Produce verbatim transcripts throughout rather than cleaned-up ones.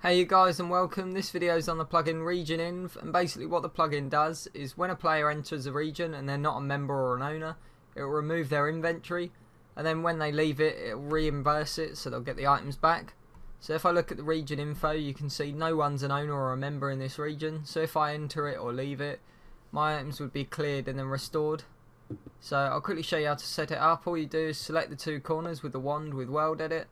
Hey you guys and welcome. This video is on the plugin RegionInv, and basically what the plugin does is when a player enters a region and they're not a member or an owner, it will remove their inventory, and then when they leave it, it will reimburse it so they'll get the items back. So if I look at the region info, you can see no one's an owner or a member in this region, so if I enter it or leave it, my items would be cleared and then restored. So I'll quickly show you how to set it up. All you do is select the two corners with the wand with WorldEdit,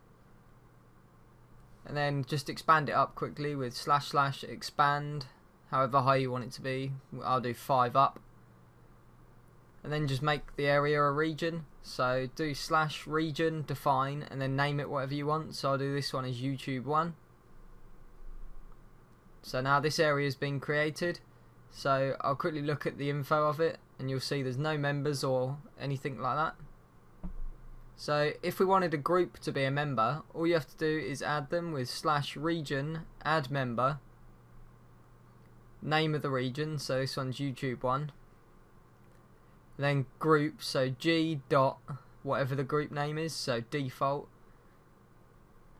and then just expand it up quickly with slash slash expand, however high you want it to be. I'll do five up. And then just make the area a region. So do slash region define and then name it whatever you want. So I'll do this one as YouTube one. So now this area has been created. So I'll quickly look at the info of it and you'll see there's no members or anything like that. So if we wanted a group to be a member, all you have to do is add them with slash region add member, name of the region, so this one's YouTube one, then group, so g dot whatever the group name is, so default,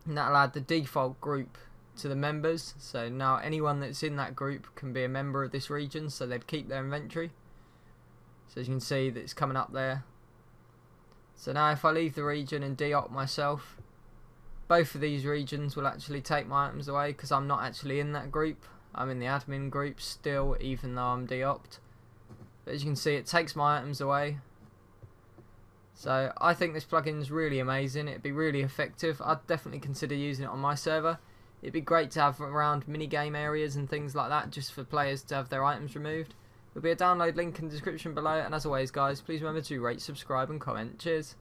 and that'll add the default group to the members. So now anyone that's in that group can be a member of this region, so they'd keep their inventory. So as you can see, that's coming up there. So now if I leave the region and deopt myself, both of these regions will actually take my items away because I'm not actually in that group. I'm in the admin group still, even though I'm deopt. But as you can see, it takes my items away. So I think this plugin is really amazing. It'd be really effective. I'd definitely consider using it on my server. It'd be great to have around minigame areas and things like that, just for players to have their items removed. There'll be a download link in the description below, and as always guys, please remember to rate, subscribe and comment. Cheers!